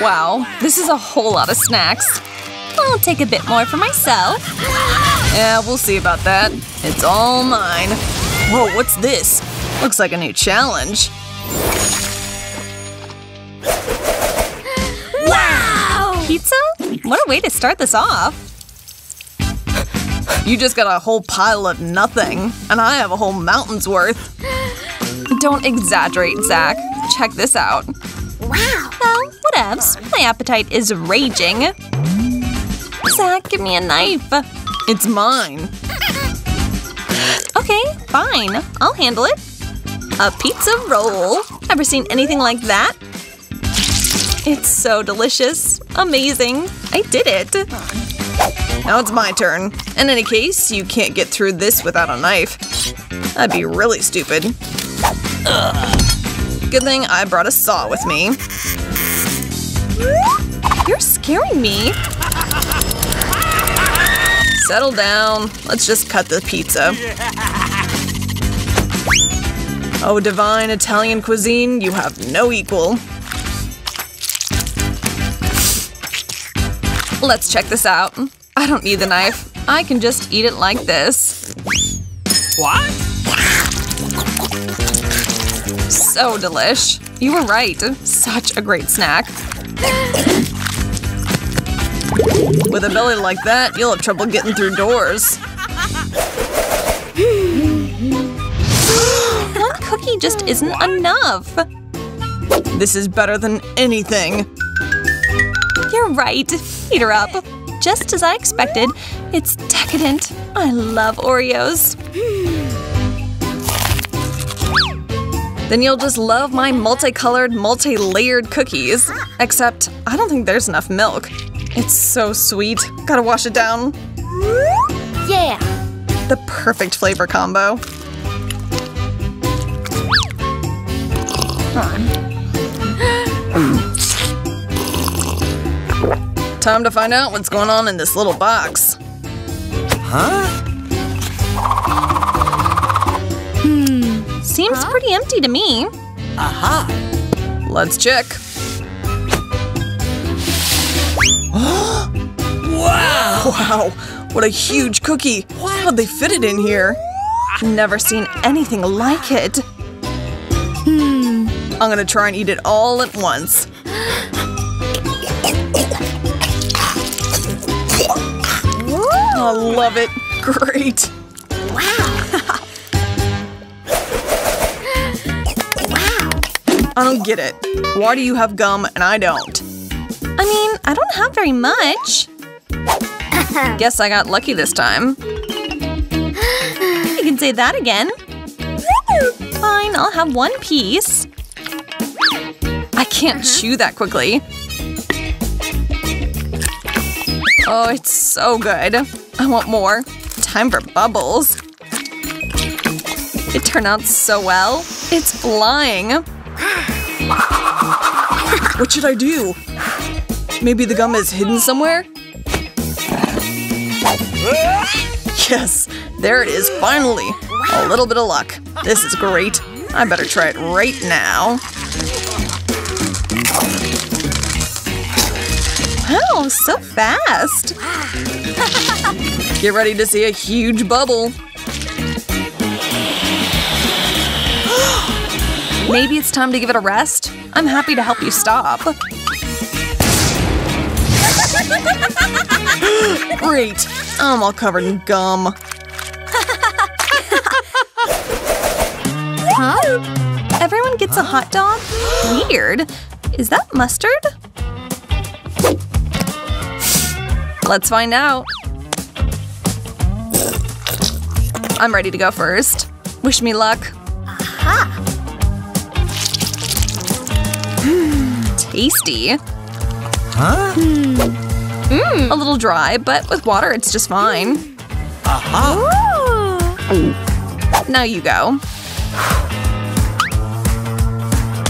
Wow, this is a whole lot of snacks. I'll take a bit more for myself. Yeah, we'll see about that. It's all mine. Whoa, what's this? Looks like a new challenge. Wow! Pizza? What a way to start this off. You just got a whole pile of nothing, and I have a whole mountain's worth. Don't exaggerate, Zach. Check this out. Wow! Well, whatevs. My appetite is raging. Zach, give me a knife. It's mine. Okay, fine. I'll handle it. A pizza roll. Ever seen anything like that? It's so delicious. Amazing. I did it. Now it's my turn. In any case, you can't get through this without a knife. That'd be really stupid. Ugh. Good thing I brought a saw with me. You're scaring me. Settle down. Let's just cut the pizza. Oh, divine Italian cuisine, you have no equal. Let's check this out. I don't need the knife. I can just eat it like this. What? So delish. You were right. Such a great snack. With a belly like that, you'll have trouble getting through doors. One cookie just isn't enough. This is better than anything. You're right. Eat her up. Just as I expected, it's decadent. I love Oreos. Then you'll just love my multicolored, multi-layered cookies. Except, I don't think there's enough milk. It's so sweet. Gotta wash it down. Yeah! The perfect flavor combo. Time to find out what's going on in this little box. Huh? Seems pretty empty to me. Aha! Let's check. Wow! Wow! What a huge cookie! What? How'd they fit it in here? Never seen anything like it. I'm gonna try and eat it all at once. I love it. Great. Wow! Wow! I don't get it. Why do you have gum and I don't? I mean, I don't have very much. Guess I got lucky this time. You can say that again. Fine, I'll have one piece. I can't chew that quickly. Oh, it's so good. I want more. Time for bubbles. It turned out so well. It's flying. What should I do? Maybe the gum is hidden somewhere? Yes, there it is, finally. A little bit of luck. This is great. I better try it right now. Wow, so fast. Get ready to see a huge bubble. Maybe it's time to give it a rest. I'm happy to help you stop. Great! I'm all covered in gum. Huh? Everyone gets a hot dog? Weird. Is that mustard? Let's find out. I'm ready to go first. Wish me luck. Aha! Tasty. Huh? A little dry, but with water it's just fine. Aha! Now you go.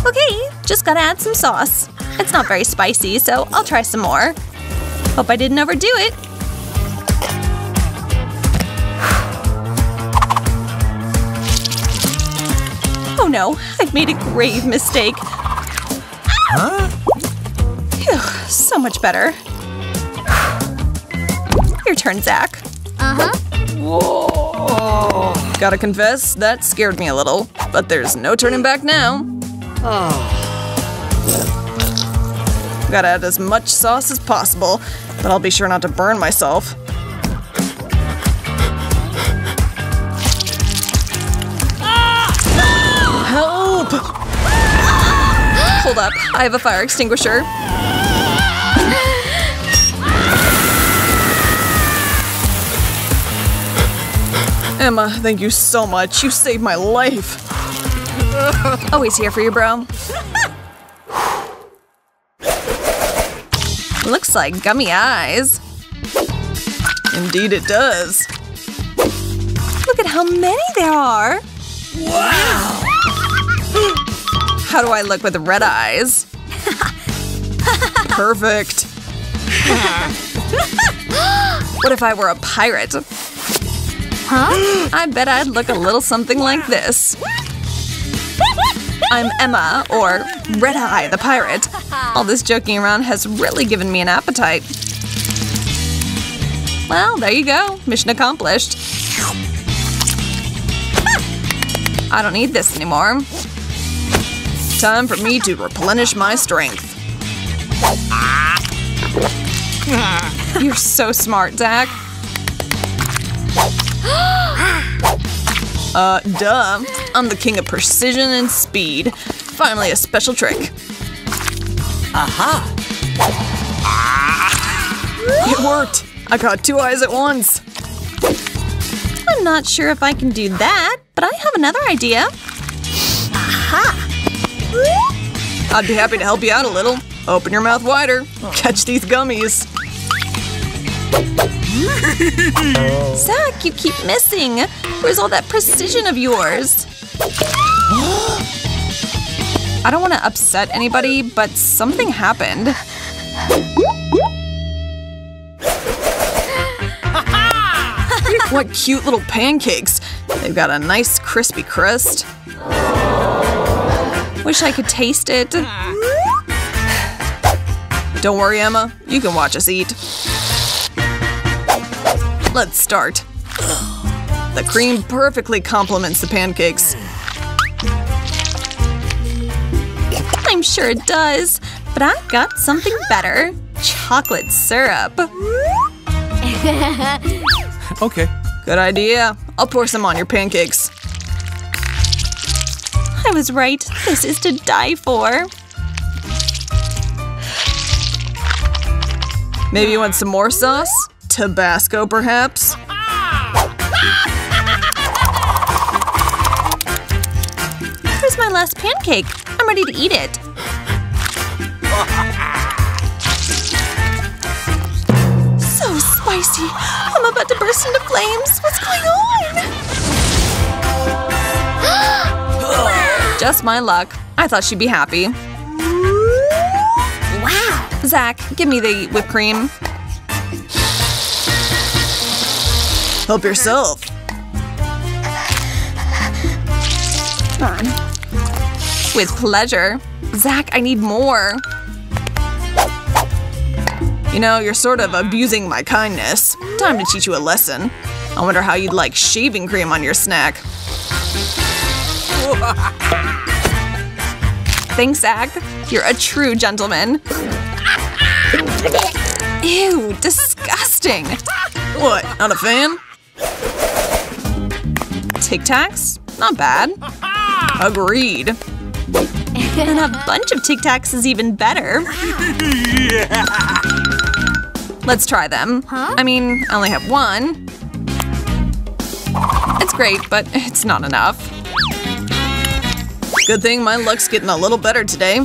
Okay, just gotta add some sauce. It's not very spicy, so I'll try some more. Hope I didn't overdo it. Oh no, I've made a grave mistake. Huh? Phew, Ugh, so much better. Your turn, Zach. Whoa. Gotta confess, that scared me a little. But there's no turning back now. Oh. Gotta add as much sauce as possible, but I'll be sure not to burn myself. Help! Hold up, I have a fire extinguisher. Emma, thank you so much. You saved my life. Always here for you, bro. Looks like gummy eyes. Indeed it does. Look at how many there are. Wow. How do I look with red eyes? Perfect. What if I were a pirate? Huh? I bet I'd look a little something like this. I'm Emma, or Red Eye the Pirate. All this joking around has really given me an appetite. Well, there you go. Mission accomplished. I don't need this anymore. Time for me to replenish my strength. You're so smart, Zach. Duh. I'm the king of precision and speed. Finally, a special trick. Aha! It worked! I caught two eyes at once! I'm not sure if I can do that, but I have another idea. Aha! I'd be happy to help you out a little. Open your mouth wider. Catch these gummies. Zach, you keep missing! Where's all that precision of yours? I don't want to upset anybody, but something happened. What cute little pancakes! They've got a nice crispy crust. Wish I could taste it. Don't worry, Emma. You can watch us eat. Let's start. The cream perfectly complements the pancakes. I'm sure it does, but I've got something better. Chocolate syrup. Okay. Good idea. I'll pour some on your pancakes. I was right. This is to die for. Maybe you want some more sauce? Tabasco, perhaps? Here's my last pancake. I'm ready to eat it. So spicy. I'm about to burst into flames. What's going on? Just my luck. I thought she'd be happy. Wow. Zach, give me the whipped cream. Help yourself. With pleasure. Zach, I need more. You know, you're sort of abusing my kindness. Time to teach you a lesson. I wonder how you'd like shaving cream on your snack. Thanks, Zach. You're a true gentleman. Ew, disgusting. What, not a fan? Tic Tacs? Not bad. Agreed. And a bunch of Tic Tacs is even better. Let's try them. I mean, I only have one. It's great, but it's not enough. Good thing my luck's getting a little better today.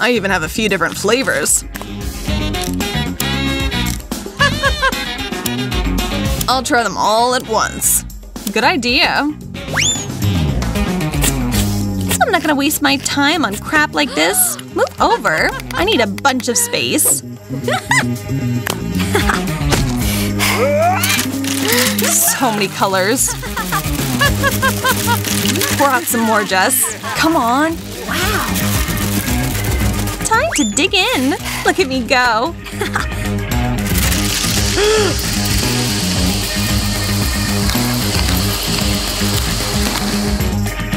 I even have a few different flavors. I'll try them all at once. Good idea. I'm not gonna waste my time on crap like this. Move over. I need a bunch of space. So many colors. Pour out some more, Jess. Come on. Wow. Time to dig in. Look at me go.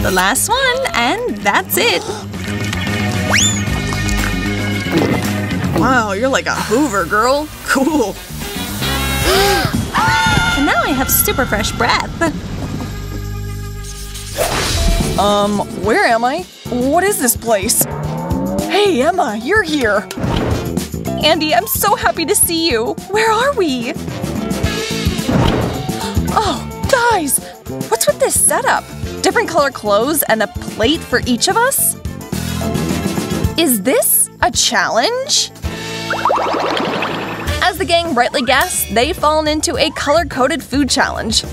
The last one, and that's it. Wow, you're like a Hoover, girl. Cool. And now I have super fresh breath. Where am I? What is this place? Hey, Emma, you're here. Andy, I'm so happy to see you. Where are we? Oh, guys, what's with this setup? Different color clothes and a plate for each of us? Is this a challenge? As the gang rightly guessed, they've fallen into a color-coded food challenge.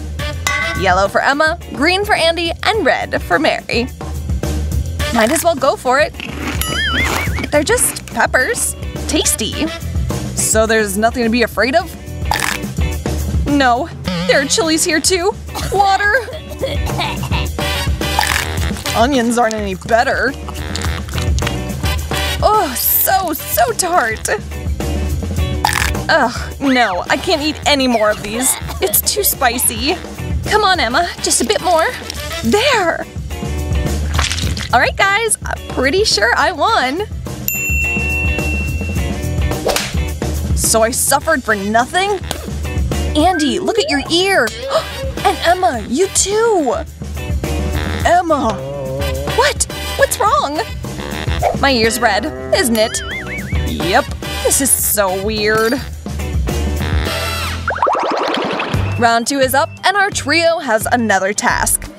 Yellow for Emma, green for Andy, and red for Mary. Might as well go for it. They're just peppers. Tasty. So there's nothing to be afraid of? No, there are chilies here too. Water. Onions aren't any better. Oh, so tart. Ugh, no, I can't eat any more of these. It's too spicy. Come on, Emma, just a bit more. There! Alright, guys, I'm pretty sure I won. So I suffered for nothing? Andy, look at your ear! And Emma, you too! Emma! What? What's wrong? My ear's red, isn't it? Yep, this is so weird. Round 2 is up, and our trio has another task.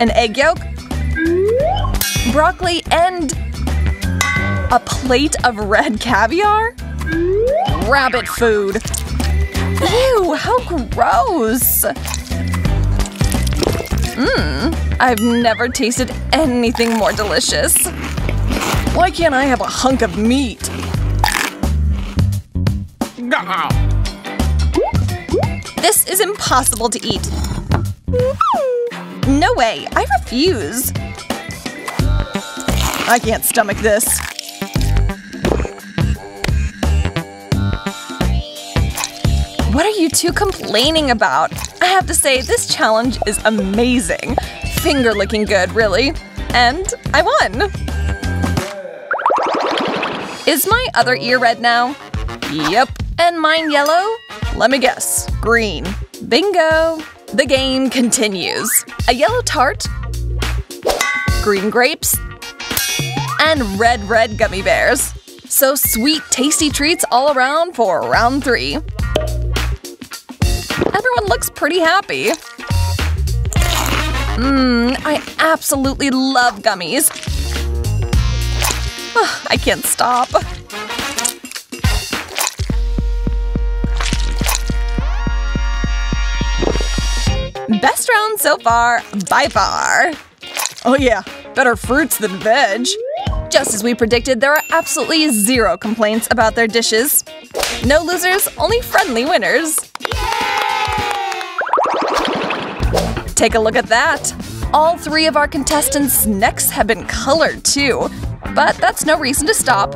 An egg yolk, broccoli, and a plate of red caviar? Rabbit food. Ew, how gross! I've never tasted anything more delicious. Why can't I have a hunk of meat? This is impossible to eat. No way, I refuse. I can't stomach this. What are you two complaining about? I have to say, this challenge is amazing. Finger-licking good, really. And I won. Is my other ear red now? Yep. And mine yellow? Let me guess. Green. Bingo! The game continues. A yellow tart, green grapes, and red gummy bears. So sweet, tasty treats all around for round 3. Everyone looks pretty happy. I absolutely love gummies. Oh, I can't stop. Best round so far, by far. Oh yeah, better fruits than veg. Just as we predicted, there are absolutely zero complaints about their dishes. No losers, only friendly winners. Yay! Take a look at that. All 3 of our contestants' necks have been colored too, but that's no reason to stop.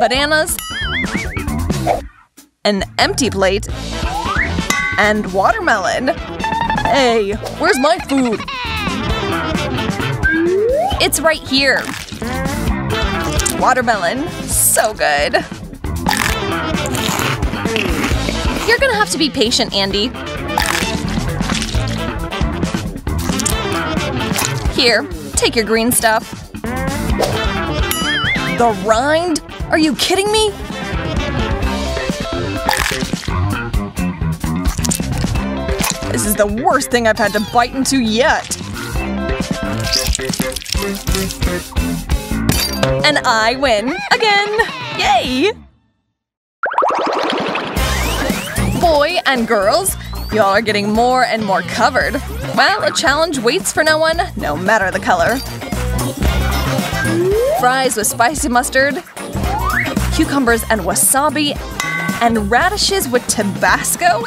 Bananas, an empty plate, and watermelon. Hey, where's my food? It's right here. Watermelon, so good. You're gonna have to be patient, Andy. Here, take your green stuff. The rind? Are you kidding me? This is the worst thing I've had to bite into yet. And I win again! Yay! Boy and girls, y'all are getting more and more covered. Well, a challenge waits for no one, no matter the color. Fries with spicy mustard, cucumbers and wasabi, and radishes with Tabasco.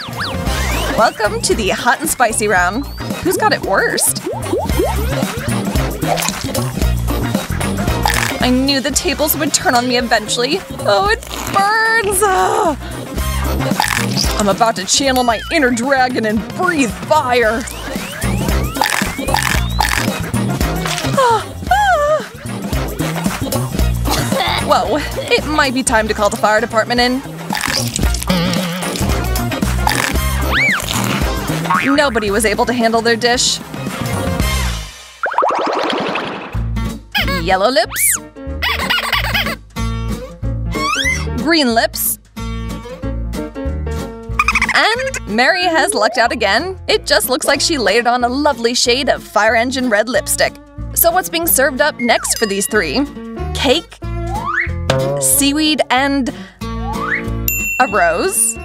Welcome to the hot and spicy round. Who's got it worst? I knew the tables would turn on me eventually. Oh, it burns! I'm about to channel my inner dragon and breathe fire. Whoa, it might be time to call the fire department in. Nobody was able to handle their dish. Yellow lips. Green lips. And Mary has lucked out again. It just looks like she laid on a lovely shade of fire engine red lipstick. So what's being served up next for these three? Cake, seaweed, and a rose?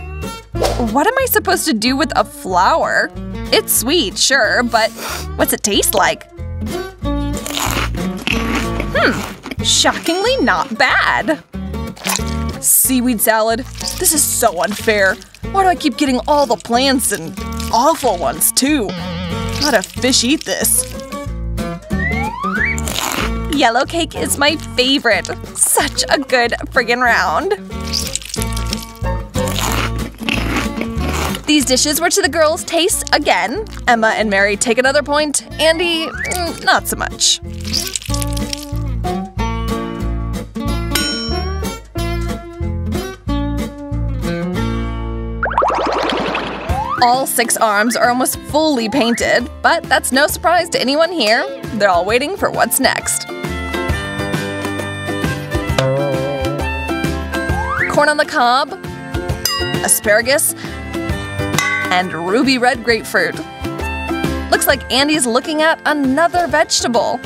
What am I supposed to do with a flower? It's sweet, sure, but what's it taste like? Shockingly not bad. Seaweed salad? This is so unfair. Why do I keep getting all the plants and awful ones, too? How do fish eat this? Yellow cake is my favorite. Such a good friggin' round. These dishes were to the girls' taste again. Emma and Mary take another point. Andy, not so much. All six arms are almost fully painted, but that's no surprise to anyone here. They're all waiting for what's next. Corn on the cob, asparagus, and ruby red grapefruit. Looks like Andy's looking at another vegetable.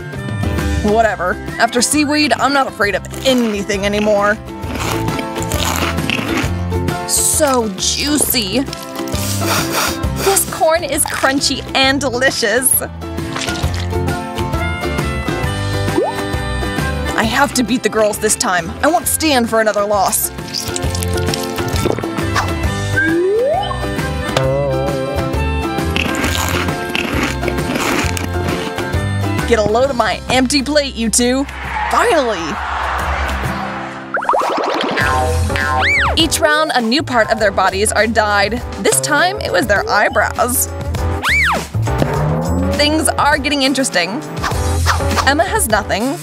Whatever. After seaweed, I'm not afraid of anything anymore. So juicy. This corn is crunchy and delicious. I have to beat the girls this time. I won't stand for another loss. Get a load of my empty plate, you two. Finally! Each round, a new part of their bodies are dyed. This time, it was their eyebrows. Things are getting interesting. Emma has nothing.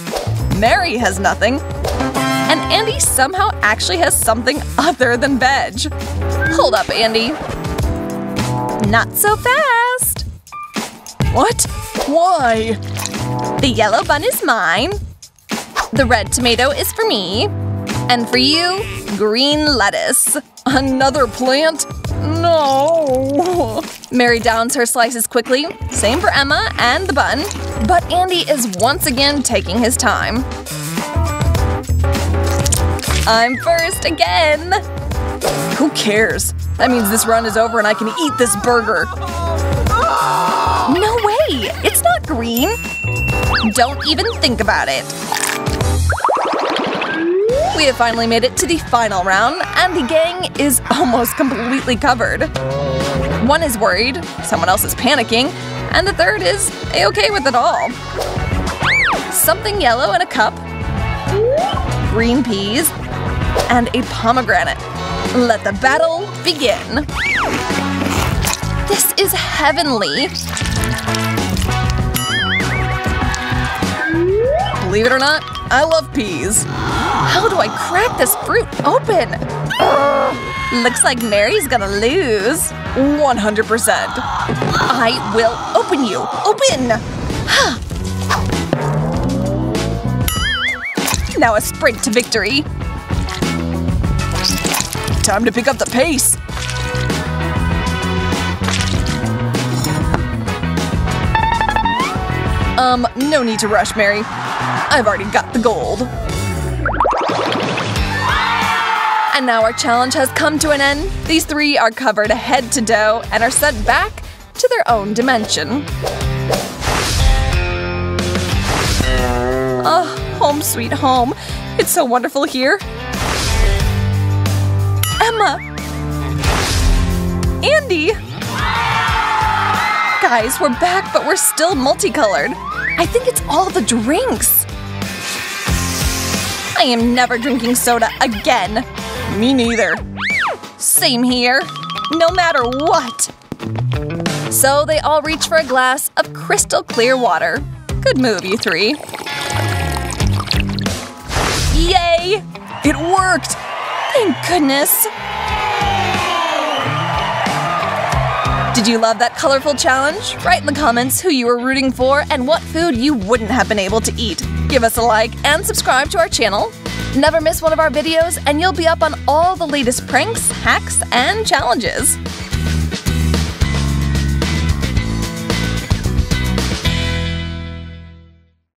Mary has nothing. And Andy somehow actually has something other than veg. Hold up, Andy. Not so fast. What? Why? The yellow bun is mine. The red tomato is for me. And for you, green lettuce. Another plant? No. Mary downs her slices quickly. Same for Emma and the bun. But Andy is once again taking his time. I'm first again. Who cares? That means this run is over and I can eat this burger. No way. It's not green. Don't even think about it. We have finally made it to the final round, and the gang is almost completely covered. One is worried, someone else is panicking, and the third is a-okay with it all. Something yellow in a cup, green peas, and a pomegranate. Let the battle begin. This is heavenly. Believe it or not, I love peas. How do I crack this fruit open? Looks like Mary's gonna lose. 100%. I will open you. Open! Now a sprint to victory. Time to pick up the pace. No need to rush, Mary. I've already got the gold. And now our challenge has come to an end. These three are covered head to toe and are sent back to their own dimension. Oh, home sweet home. It's so wonderful here. Emma! Andy! Guys, we're back, but we're still multicolored. I think it's all the drinks. I am never drinking soda again. Me neither. Same here. No matter what. So they all reach for a glass of crystal clear water. Good move, you three. Yay! It worked! Thank goodness! Did you love that colorful challenge? Write in the comments who you were rooting for and what food you wouldn't have been able to eat. Give us a like and subscribe to our channel. Never miss one of our videos and you'll be up on all the latest pranks, hacks, and challenges.